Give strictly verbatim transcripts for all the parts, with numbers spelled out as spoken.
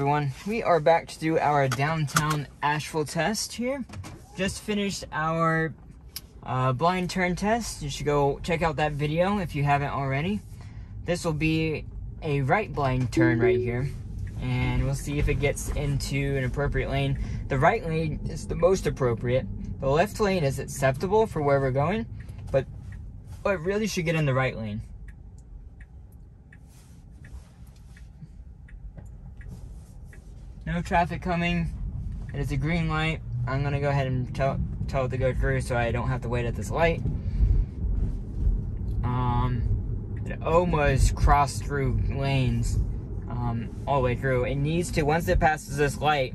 everyone, we are back to do our downtown Asheville test here. Just finished our uh, blind turn test. You should go check out that video if you haven't already. This will be a right blind turn right here, and we'll see if it gets into an appropriate lane. The right lane is the most appropriate. The left lane is acceptable for where we're going, but it really should get in the right lane. No traffic coming. It is a green light. I'm gonna go ahead and tell, tell it to go through so I don't have to wait at this light. Um, it almost crossed through lanes um, all the way through. It needs to, once it passes this light,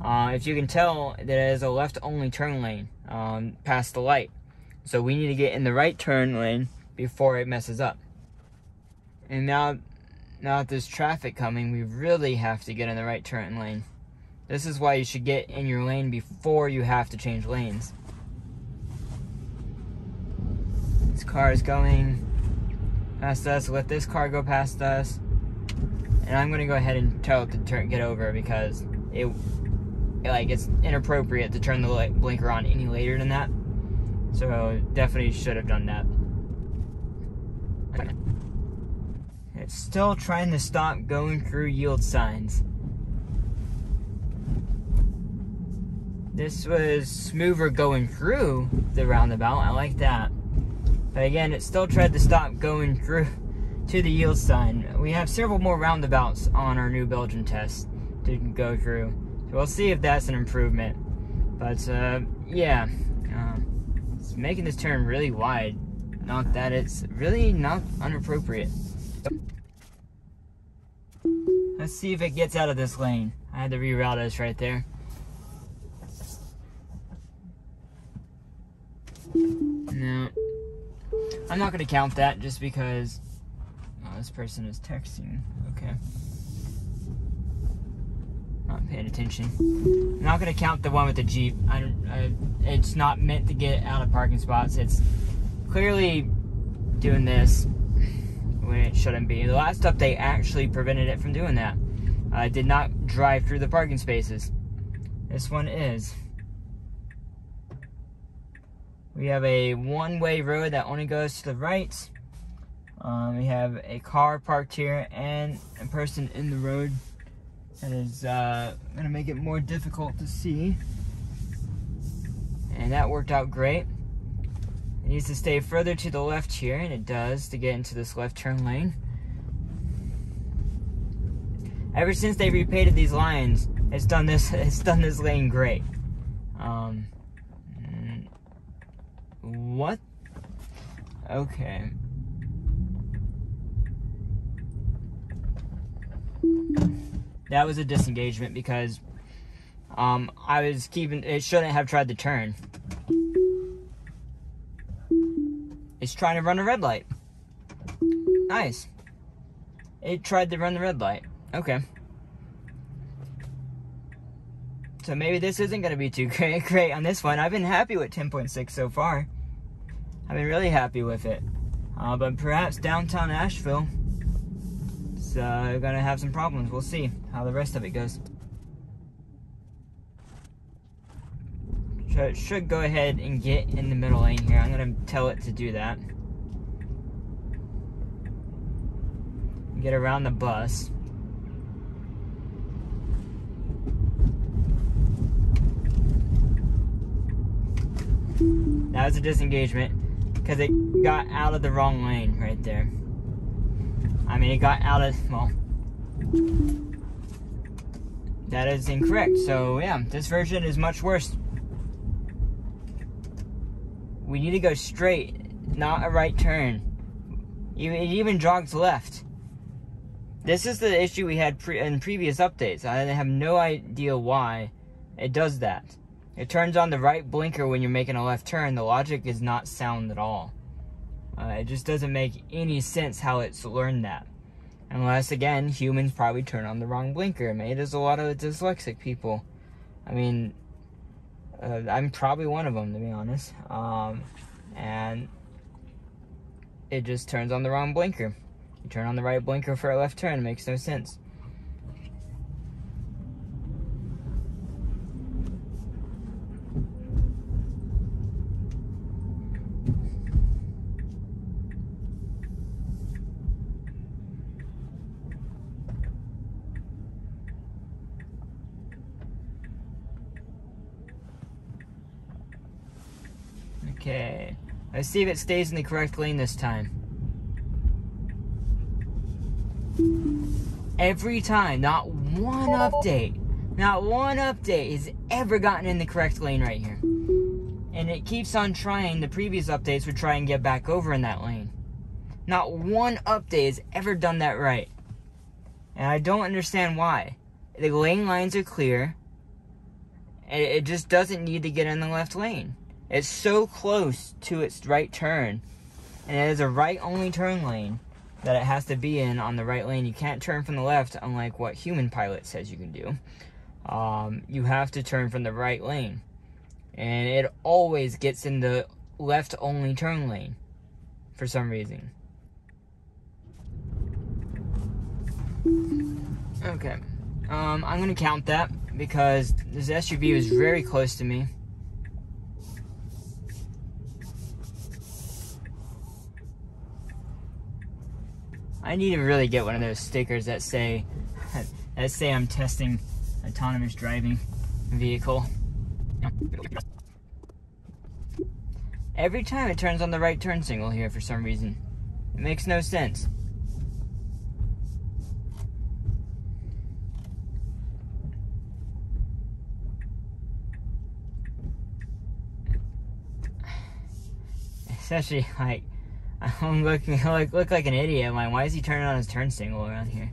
uh, if you can tell, that it is a left only turn lane um, past the light. So we need to get in the right turn lane before it messes up. And now Now that there's traffic coming, we really have to get in the right turn lane. This is why you should get in your lane before you have to change lanes. This car is going past us. Let this car go past us. And I'm gonna go ahead and tell it to turn, get over, because it, like, it's inappropriate to turn the light blinker on any later than that. So definitely should have done that. It's still trying to stop going through yield signs. This was smoother going through the roundabout. I like that. But again, it still tried to stop going through to the yield sign. We have several more roundabouts on our New Belgium test to go through. So we'll see if that's an improvement. But uh, yeah, uh, it's making this turn really wide. Not that it's really not inappropriate. Let's see if it gets out of this lane. I had to reroute us right there. No. I'm not going to count that just because... Oh, this person is texting. Okay. Not paying attention. I'm not going to count the one with the Jeep. I don't, I, it's not meant to get out of parking spots. It's clearly doing this when it shouldn't be. The last update actually prevented it from doing that. I uh, did not drive through the parking spaces. This one is. We have a one-way road that only goes to the right. Um, we have a car parked here and a person in the road. That is uh, gonna make it more difficult to see. And that worked out great. It needs to stay further to the left here, and it does, to get into this left turn lane. Ever since they repainted these lines, it's done this. It's done this lane great. Um, what? Okay. That was a disengagement because um, I was keeping. It shouldn't have tried to turn. It's trying to run a red light. Nice. It tried to run the red light. Okay. So maybe this isn't going to be too great, great on this one. I've been happy with ten point six so far. I've been really happy with it. Uh, but perhaps downtown Asheville is uh, going to have some problems. We'll see how the rest of it goes. So it should go ahead and get in the middle lane here. I'm going to tell it to do that. Get around the bus. That was a disengagement because it got out of the wrong lane right there. I mean, it got out of, well, that is incorrect. So yeah, this version is much worse. We need to go straight, not a right turn. It even jogs left. This is the issue we had pre in previous updates. I have no idea why it does that. It turns on the right blinker when you're making a left turn. The logic is not sound at all. Uh, it just doesn't make any sense how it's learned that. Unless, again, humans probably turn on the wrong blinker. Maybe there's a lot of dyslexic people. I mean... Uh, I'm probably one of them, to be honest. Um, and it just turns on the wrong blinker. You turn on the right blinker for a left turn. It makes no sense. Okay, let's see if it stays in the correct lane this time. Every time, not one update, not one update has ever gotten in the correct lane right here. And it keeps on trying. The previous updates would try and get back over in that lane. Not one update has ever done that right. And I don't understand why. The lane lines are clear. And it just doesn't need to get in the left lane. It's so close to its right turn. And it is a right only turn lane that it has to be in on the right lane. You can't turn from the left, unlike what Human Pilot says you can do. Um, you have to turn from the right lane. And it always gets in the left only turn lane for some reason. Okay, um, I'm gonna count that because this S U V was very close to me. I need to really get one of those stickers that say, that say I'm testing autonomous driving vehicle. Every time it turns on the right turn signal here for some reason. It makes no sense. Especially like, I'm looking like look like an idiot. I'm like, why is he turning on his turn signal around here?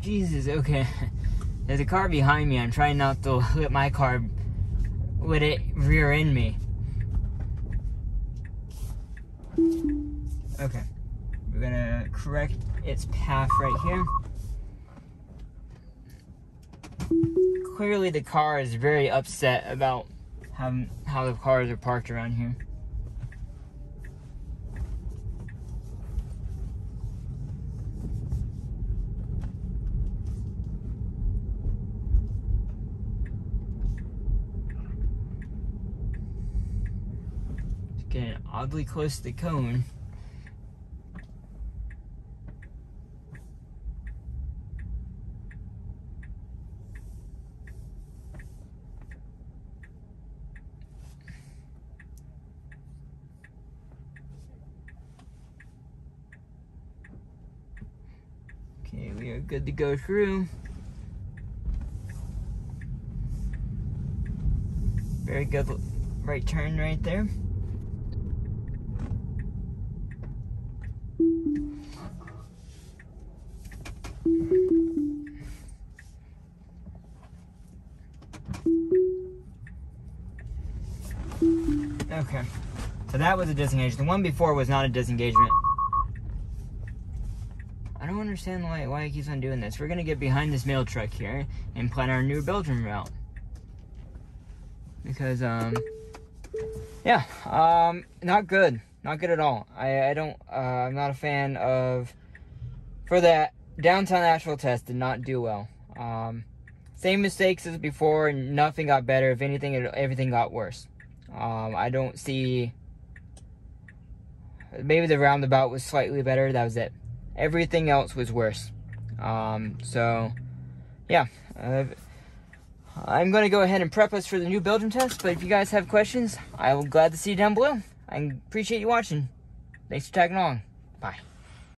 Jesus, okay. There's a car behind me. I'm trying not to let my car, let it rear end me. Okay. We're gonna correct its path right here. Clearly the car is very upset about how, how the cars are parked around here. Getting oddly close to the cone. Okay, we are good to go through. Very good right turn right there. Okay, so that was a disengage. The one before was not a disengagement. I don't understand why, why it keeps on doing this. We're gonna get behind this mail truck here and plan our new Belgium route. Because, um, yeah, um, not good. Not good at all. I, I don't, uh, I'm not a fan of, for that, downtown Asheville test did not do well. Um, same mistakes as before, and nothing got better. If anything, it, everything got worse. Um, I don't see, maybe the roundabout was slightly better, that was it. Everything else was worse. Um, so, yeah. Uh, I'm gonna go ahead and prep us for the new Belgium test, but if you guys have questions, I will be glad to see you down below. I appreciate you watching. Thanks for tagging along. Bye.